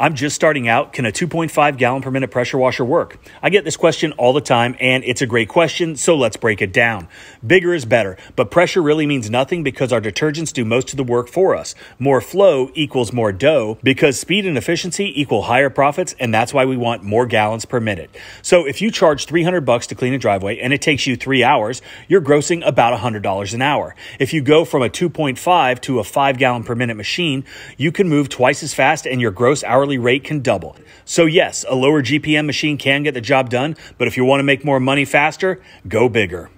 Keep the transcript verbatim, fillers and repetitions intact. I'm just starting out. Can a two point five gallon per minute pressure washer work? I get this question all the time, and it's a great question, so let's break it down. Bigger is better, but pressure really means nothing because our detergents do most of the work for us. More flow equals more dough because speed and efficiency equal higher profits, and that's why we want more gallons per minute. So if you charge three hundred bucks to clean a driveway and it takes you three hours, you're grossing about one hundred dollars an hour. If you go from a two point five to a five gallon per minute machine, you can move twice as fast and your gross hourly rate can double. So yes, a lower G P M machine can get the job done, but if you want to make more money faster, go bigger.